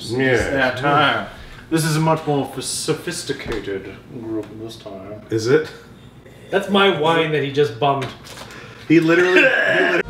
since that time. This is a much more sophisticated group this time. Is it? That's my wine that he just bummed. He literally...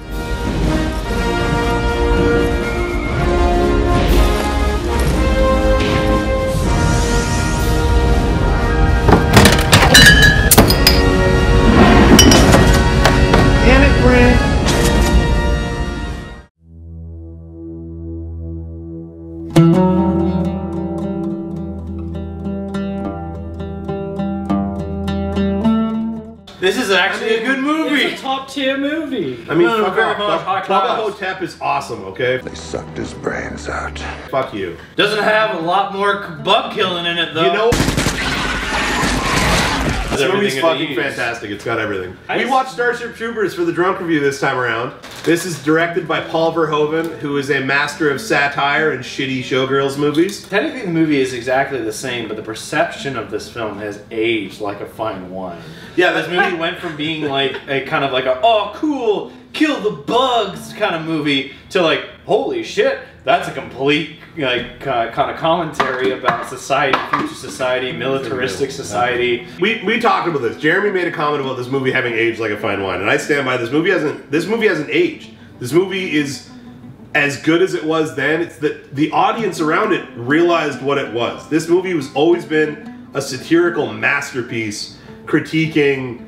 This is actually a good movie. It's a top-tier movie. I mean, fuck off. Popahotep is awesome, okay? They sucked his brains out. Fuck you. Doesn't have a lot more kebab killing in it, though. You know, this movie's fucking fantastic. It's got everything. We watched Starship Troopers for the drunk review this time around. This is directed by Paul Verhoeven, who is a master of satire and shitty showgirls movies. Technically, the movie is exactly the same, but the perception of this film has aged like a fine wine. Yeah, this movie went from being like a kind of like a, oh, cool, kill the bugs kind of movie to like, holy shit, that's a complete like kind of commentary about society, future society, militaristic society. We talked about this. Jeremy made a comment about this movie having aged like a fine wine, and I stand by this. This movie hasn't aged. This movie is as good as it was then. It's that the audience around it realized what it was. This movie has always been a satirical masterpiece critiquing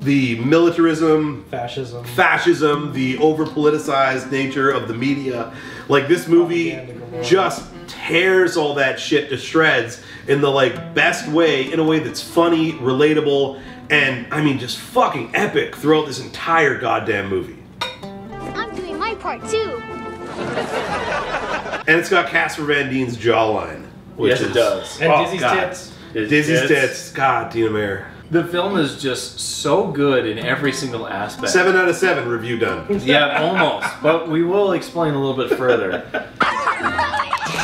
the militarism, fascism, the over-politicized nature of the media. Like, this movie just tears all that shit to shreds in the, like, best way, in a way that's funny, relatable, and, I mean, just fucking epic throughout this entire goddamn movie. I'm doing my part, too. And it's got Casper Van Dien's jawline. Which yes, it does. And Dizzy's tits. Dizzy's tits. God, Dina Meyer. The film is just so good in every single aspect. 7 out of 7 review done. Yeah, almost. But we will explain a little bit further.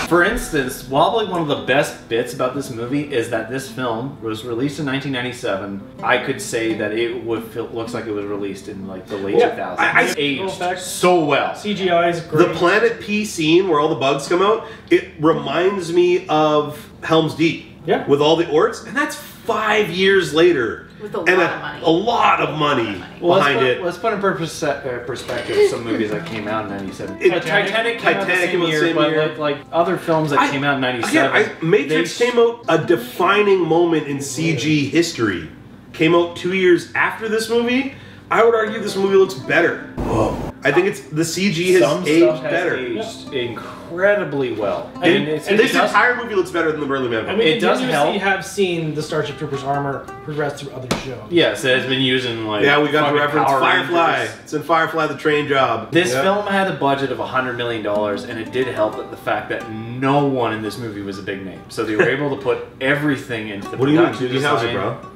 For instance, probably one of the best bits about this movie is that this film was released in 1997. I could say that it looks like it was released in like the late 2000s. It aged so well. CGI is great. The Planet P scene where all the bugs come out, it reminds me of Helm's Deep. Yeah. With all the orcs, and that's 5 years later, with a lot of money behind it. Let's put in perspective some movies that came out in '97. Titanic came out the same year, but like other films that came out in '97. Yeah, Matrix came out, a defining moment in CG history. Came out 2 years after this movie. I would argue this movie looks better. Whoa. I think it's the CG has aged incredibly well. And this entire movie looks better than the Burly Man. I mean, it does help. You have seen the Starship Troopers armor progress through other shows. Yes, it has been used in like. Yeah, we got the reference Firefly. It's in Firefly, the train job. This film had a budget of $100 million, and it did help at the fact that no one in this movie was a big name, so they were able to put everything into the production. What do you mean, how's it, bro?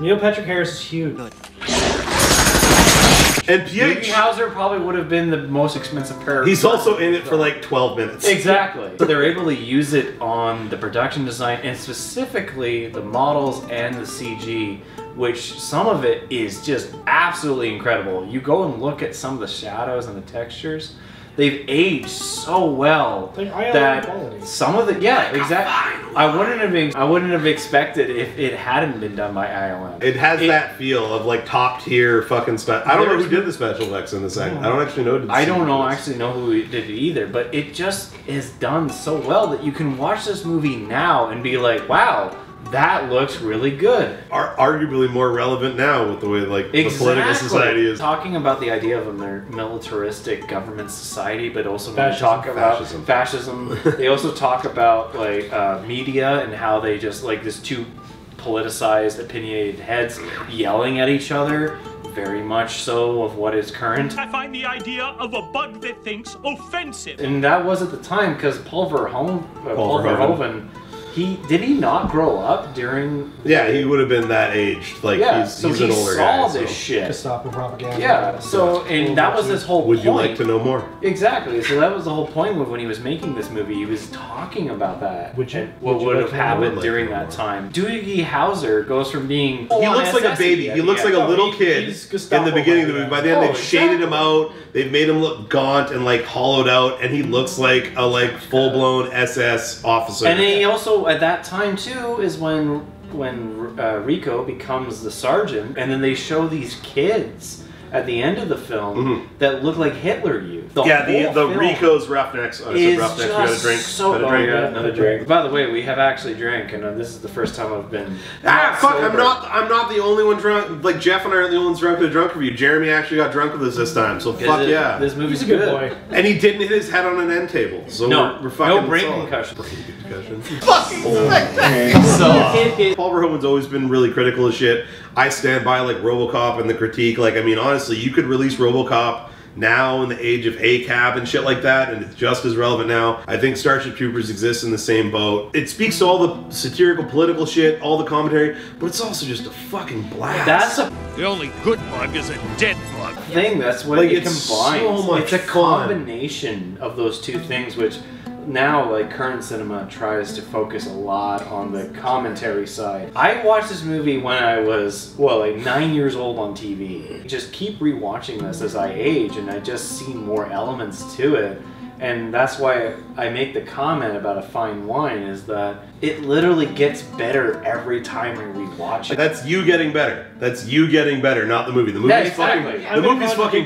Neil Patrick Harris is huge. And Hauser probably would have been the most expensive pair. He's also in it for like 12 minutes. Exactly. So they're able to use it on the production design and specifically the models and the CG, which some of it is just absolutely incredible. You go and look at some of the shadows and the textures. They've aged so well that quality. Some of the exactly. I wouldn't have expected if it hadn't been done by ILM. It has that feel of like top tier fucking stuff. I don't know who did the special effects in this. I don't actually know. I don't actually know who did it either. But it just is done so well that you can watch this movie now and be like, wow. That looks really good. Are arguably more relevant now with the way like the political society is. Talking about the idea of a militaristic government society, but also fascism. They also talk about like media and how they just like these two politicized, opinionated heads yelling at each other. Very much so of what is current. I find the idea of a bug that thinks offensive. And that was at the time because Paul Verhoeven Did he not grow up during? Yeah, he would have been that age. Like, yeah, he's an older guy. He saw this shit. Gestapo propaganda. Yeah. So, and that was his whole point. Would you like to know more? Exactly. So that was the whole point of when he was making this movie. He was talking about that. What would have happened during that time? Doogie Howser goes from being he looks like a baby. He looks like a little kid in the beginning of the movie. By the end, they've shaded him out. They've made him look gaunt and like hollowed out, and he looks like a full blown SS officer. And then he also. At that time too is when Rico becomes the sergeant, and then they show these kids at the end of the film that look like Hitler Youth. The Rico's Roughnecks. Roughnecks. Another drink. By the way, we have actually drank, and this is the first time I've been. Fuck! Sober. I'm not the only one drunk. Like, Jeff and I are the only ones drunk at a drunk review. Jeremy actually got drunk with us this time, so fuck yeah. This movie's a good boy. And he didn't hit his head on an end table, so we're fucking no brain concussion. Fucking Paul Verhoeven's always been really critical of shit. I stand by like Robocop and the critique. Like, I mean, honestly, you could release Robocop now in the age of ACAB and shit like that, and it's just as relevant now. I think Starship Troopers exists in the same boat. It speaks to all the satirical, political shit, all the commentary, but it's also just a fucking blast. The only good bug is a dead bug thing. That's what it combines. So much fun. It's a combination of those two things, which. Now, like, current cinema tries to focus a lot on the commentary side. I watched this movie when I was, well, like 9 years old on TV. Just keep rewatching this as I age, and I just see more elements to it. And that's why I make the comment about a fine wine, is that it literally gets better every time I rewatch it. That's you getting better. That's you getting better, not the movie. The movie's fucking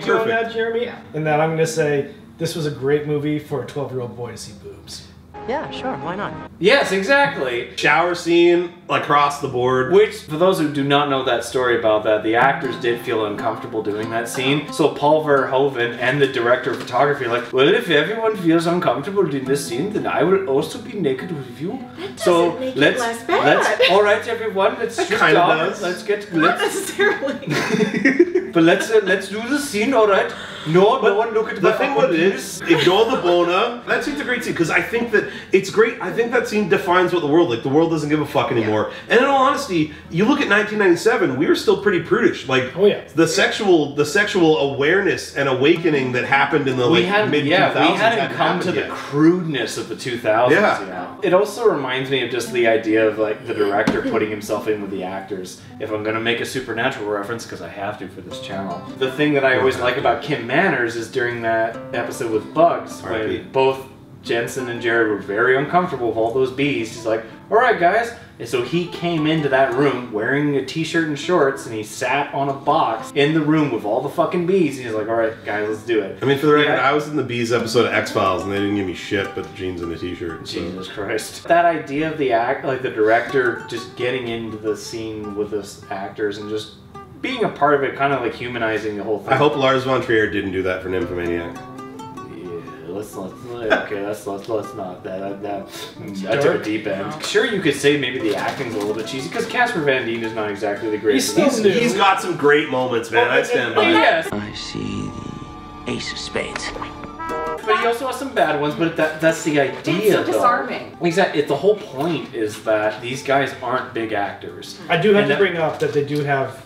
perfect. That, Jeremy, and then I'm gonna say. This was a great movie for a 12-year-old boy to see boobs. Yeah, sure, why not? Yes, exactly. Shower scene across the board. Which, for those who do not know that story about that, the actors did feel uncomfortable doing that scene. So Paul Verhoeven and the director of photography are like, well, if everyone feels uncomfortable doing this scene, then I will also be naked with you. That doesn't make it less bad. All right, everyone, let's shoot off. Not necessarily. But let's do the scene, all right? No, no one look at the thing. What it is, ignore the boner. That seems a great scene because I think that it's great. I think that scene defines what the world the world doesn't give a fuck anymore. Yeah. And in all honesty, you look at 1997. We were still pretty prudish. Like, the sexual awareness and awakening that happened in the mid 2000s. Yeah, we hadn't come to the crudeness of the 2000s. Yeah. You know? It also reminds me of just the idea of like the director putting himself in with the actors. If I'm gonna make a Supernatural reference, because I have to for this channel, the thing that I always like about Kim Manners is during that episode with bugs, when both Jensen and Jared were very uncomfortable with all those bees. He's like, all right, guys. And so he came into that room wearing a t-shirt and shorts, and he sat on a box in the room with all the fucking bees, and he's like, all right, guys, let's do it. I mean, for the record, I was in the bees episode of X-Files, and they didn't give me shit but the jeans and the t-shirt. So. Jesus Christ. That idea of the act, like the director just getting into the scene with the actors and just being a part of it, kind of like humanizing the whole thing. I hope Lars von Trier didn't do that for Nymphomaniac. Let's not. I took a deep end. No. Sure, you could say maybe the acting's a little bit cheesy because Casper Van Dien is not exactly the greatest. He's got some great moments, man. I stand by. Yes. I see the ace of spades. But he also has some bad ones, but that's the idea. It's so disarming. Exactly. The whole point is that these guys aren't big actors. I do have to bring up that they do have,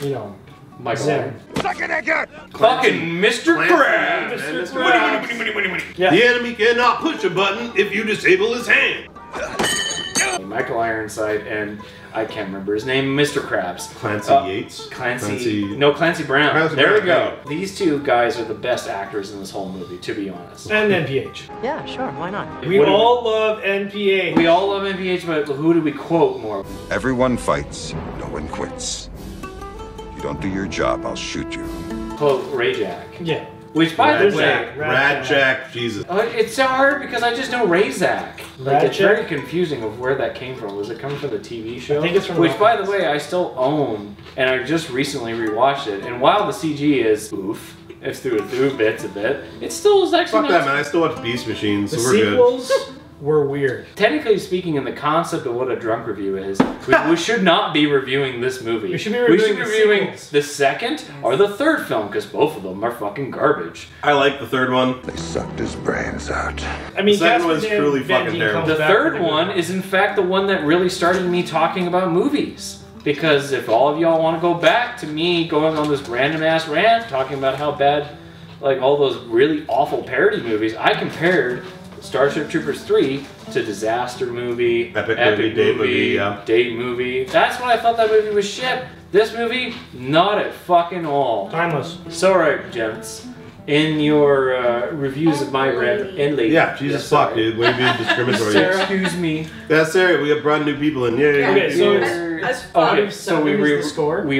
you know, Michael fucking Mr. Krabs! The enemy cannot push a button if you disable his hand. Michael Ironside and I can't remember his name, Mr. Krabs. Clancy Yates? Clancy Brown. There we go. These two guys are the best actors in this whole movie, to be honest. And NPH. Yeah, sure, why not? We all love NPH. We all love NPH, but who do we quote more? Everyone fights, no one quits. You don't do your job, I'll shoot you. Quote Ray Jack. Yeah. Which, by the way, Rat Jack, Jesus. It's so hard because I just know Ray Zack. Like, it's very confusing of where that came from. Was it coming from the TV show? I think it's from. Which, by the way, I still own, and I just recently rewatched it. And while the CG is oof, it's through bits a bit. It still is actually. Fuck that, man! I still watch Beast Machines, so we're good. were weird. Technically speaking, in the concept of what a drunk review is, we should not be reviewing this movie. We should be reviewing the second or the third film, because both of them are fucking garbage. I like the third one. They sucked his brains out. I mean, the second one's truly fucking terrible. The third one is, in fact, the one that really started me talking about movies. Because if all of y'all want to go back to me going on this random ass rant, talking about how bad, like, all those really awful parody movies, I compared Starship Troopers 3 to disaster movie, epic movie, date movie. That's when I thought that movie was shit. This movie, not at fucking all. Timeless. So right, gents. In your reviews of my rant and lady. Yeah, Jesus fuck, dude. Way to be discriminatory. Sarah, excuse me. That's Sarah. We have brand new people in. Yeah. Okay, so we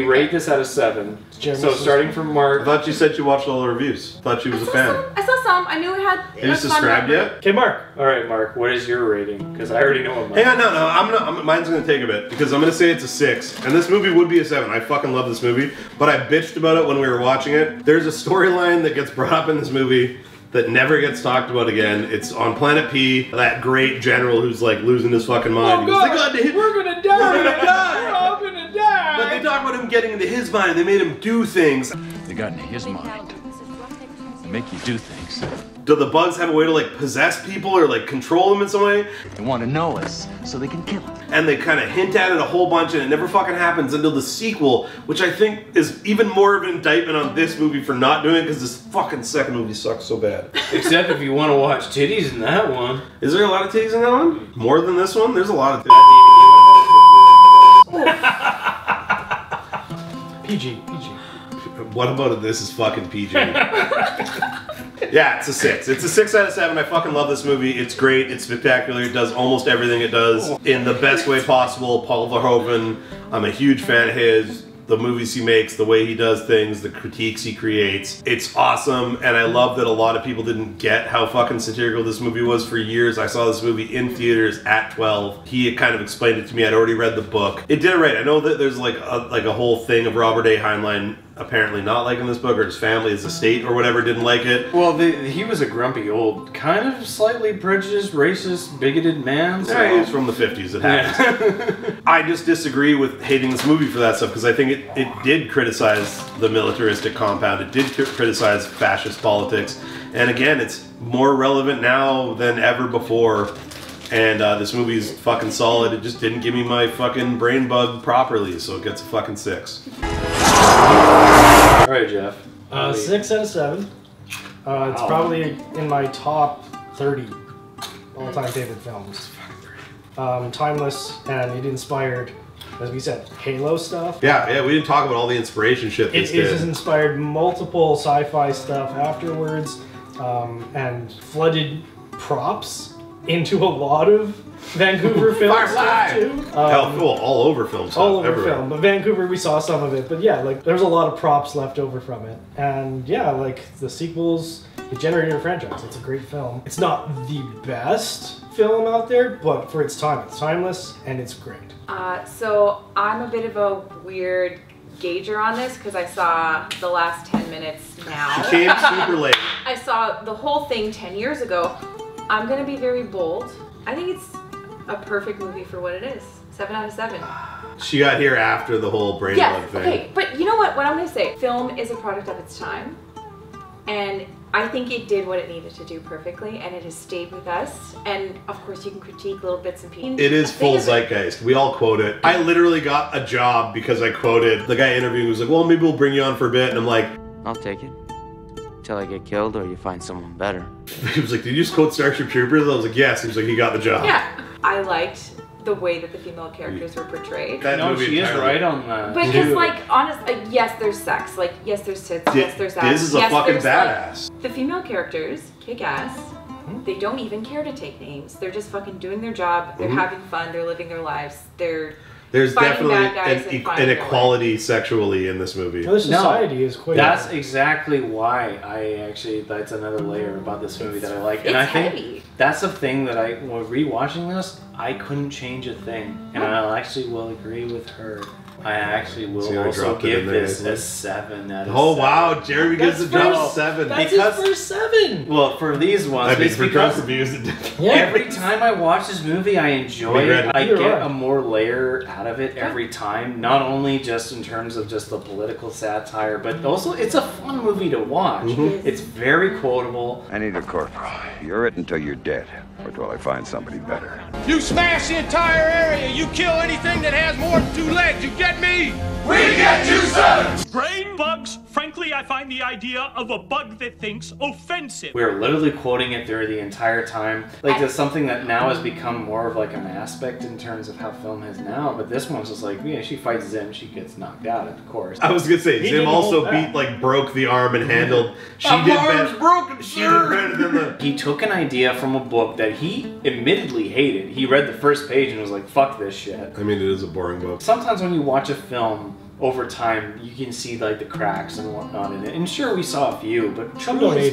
rate this out of 7. So starting from Mark. I thought you said you watched all the reviews. Thought you was a fan. Some, I saw some. I knew it had. Have you subscribed yet? Okay, Mark. All right, Mark. What is your rating? Because I already know what mine. Hey, no. Mine's gonna take a bit because I'm gonna say it's a 6, and this movie would be a 7. I fucking love this movie, but I bitched about it when we were watching it. There's a storyline that gets brought up in this movie that never gets talked about again. It's on Planet P, that great general who's like losing his fucking mind. Oh, God, he goes, we're gonna die. We're all gonna die. But they talk about him getting into his mind. They made him do things. They got into his mind. They make you do things. Do the bugs have a way to like possess people or like control them in some way? They want to know us so they can kill us. And they kind of hint at it a whole bunch and it never fucking happens until the sequel, which I think is even more of an indictment on this movie for not doing it because this fucking second movie sucks so bad. Except if you want to watch titties in that one. Is there a lot of titties in that one? More than this one? There's a lot of titties. PG. What about if this is fucking PG? Yeah, it's a 6. It's a 6 out of 7. I fucking love this movie. It's great. It's spectacular. It does almost everything it does in the best way possible. Paul Verhoeven, I'm a huge fan of his. The movies he makes, the way he does things, the critiques he creates. It's awesome, and I love that a lot of people didn't get how fucking satirical this movie was for years. I saw this movie in theaters at 12. He had kind of explained it to me. I'd already read the book. It did it right. I know that there's like a whole thing of Robert A. Heinlein apparently not liking this book, or his family, his estate, or whatever didn't like it. Well, he was a grumpy old, kind of slightly prejudiced, racist, bigoted man. So. Yeah, he was from the 50s, it happens. Yeah. I just disagree with hating this movie for that stuff, because I think it did criticize the militaristic compound, it did criticize fascist politics, and again, it's more relevant now than ever before. And this movie's fucking solid, it just didn't give me my fucking brain bug properly, so it gets a fucking 6. Alright, Jeff. 6 out of 7. It's probably in my top 30 all-time favorite films. Timeless, and it inspired, as we said, Halo stuff. Yeah, we didn't talk about all the inspiration shit this did. It has inspired multiple sci-fi stuff afterwards, and flooded props into a lot of Vancouver films too. Hell, cool, all over films. All over everywhere. Film, but Vancouver we saw some of it. But yeah, like there's a lot of props left over from it. And yeah, like the sequels, it generated a franchise. It's a great film. It's not the best film out there, but for its time, it's timeless and it's great. So I'm a bit of a weird gauger on this because I saw the last 10 minutes now. She came super late. I saw the whole thing 10 years ago. I'm gonna be very bold. I think it's a perfect movie for what it is. 7 out of 7. She got here after the whole brain blood thing. Okay, but you know what? What I'm gonna say, film is a product of its time, and I think it did what it needed to do perfectly, and it has stayed with us. And of course, you can critique little bits and pieces. It is full zeitgeist. We all quote it. I literally got a job because I quoted the guy interviewing. Was like, "Well, maybe we'll bring you on for a bit," and I'm like, "I'll take it." Till I get killed or you find someone better. He was like, did you just quote Starship Troopers? I was like, yes. He was like, he got the job. Yeah. I liked the way that the female characters were portrayed. No, she is right on that. Because like, honestly, like, yes, there's sex. Like, yes, there's tits. Yes, there's ass. This is a fucking badass. Like, the female characters kick ass. They don't even care to take names. They're just fucking doing their job. They're having fun. They're living their lives. There's definitely an equality sexually in this movie. No, society is quite. That's exactly why that's another layer about this movie that I like. And I think that's the thing that when rewatching this, I couldn't change a thing. And I actually will agree with her I actually will also give this a 7 out of 7. Oh wow, Jeremy gives the job 7. That's his first 7. Well, for these ones, I mean, it's because every time I watch this movie, I enjoy it. I get a more layer out of it every time. Not only just in terms of just the political satire, but also it's a fun movie to watch. Mm-hmm. It's very quotable. I need a corporal. You're it until you're dead, or till I find somebody better. You smash the entire area. You kill anything that has more than 2 legs. You get me? We get you, sir! Brain bugs? Frankly, I find the idea of a bug that thinks offensive. We're literally quoting it through the entire time. Like, it's something that now has become more of like an aspect in terms of how film is now, but this one's just like, yeah, she fights Zim, she gets knocked out, of course. I was gonna say, Zim also broke the arm and handled. She did better. Broken, sure. He took an idea from a book that he admittedly hated. He read the first page and was like, fuck this shit. I mean, it is a boring book. Sometimes when you watch a film, over time, you can see like the cracks and whatnot in it. And sure, we saw a few, but truly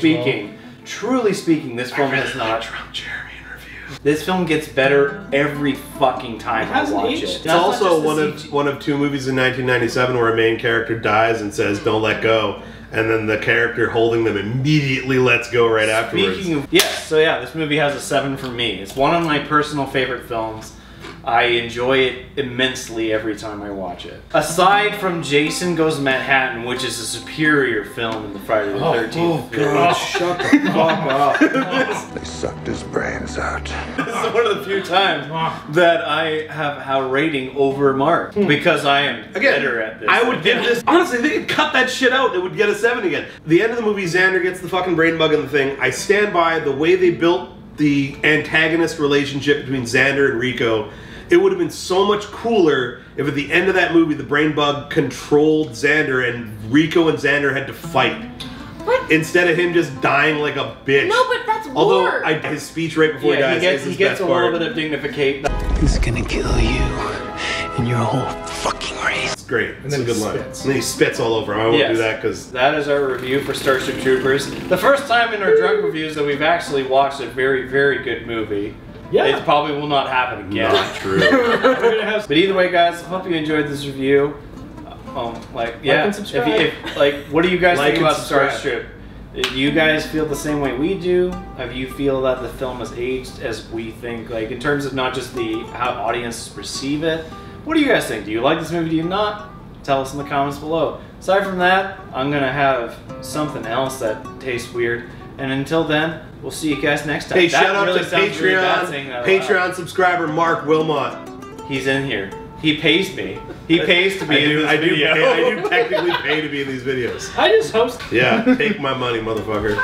speaking, this film has not. Trump Jeremy interview. This film gets better every fucking time I watch it. It's also one of 2 movies in 1997 where a main character dies and says, "Don't let go." And then the character holding them immediately lets go right afterwards. Speaking of, yes, so yeah, this movie has a 7 for me. It's one of my personal favorite films. I enjoy it immensely every time I watch it. Aside from Jason Goes to Manhattan, which is a superior film in the Friday the 13th. Oh, God, shut the fuck up. They sucked his brains out. This is one of the few times that I have a rating over Mark, because I am better at this. I would give this, honestly, they could cut that shit out. It would get a 7 again. The end of the movie, Xander gets the fucking brain bug in the thing. I stand by the way they built the antagonist relationship between Xander and Rico. It would have been so much cooler if at the end of that movie the brain bug controlled Xander and Rico and Xander had to fight. What? Instead of him just dying like a bitch. No, but that's war. Although his speech right before he dies is his best part. He gets a little bit of dignification. He's gonna kill you and your whole fucking race. It's great. And then it's a good line. And then he spits all over him. I won't do that because... That is our review for Starship Troopers. The first time in our drug reviews that we've actually watched a very, very good movie. Yeah. It probably will not happen again. Not true. But either way, guys, I hope you enjoyed this review. Like and subscribe. Like, what do you guys think about Starship? Do you guys feel the same way we do? Have you feel that the film has aged as we think? Like, in terms of not just the how audiences perceive it. What do you guys think? Do you like this movie? Do you not? Tell us in the comments below. Aside from that, I'm gonna have something else that tastes weird. And until then, we'll see you guys next time. Hey, shout out to Patreon, subscriber Mark Wilmot. He's in here. He pays me. He pays to be in this video. I do technically pay to be in these videos. I just host. Yeah, take my money, motherfucker.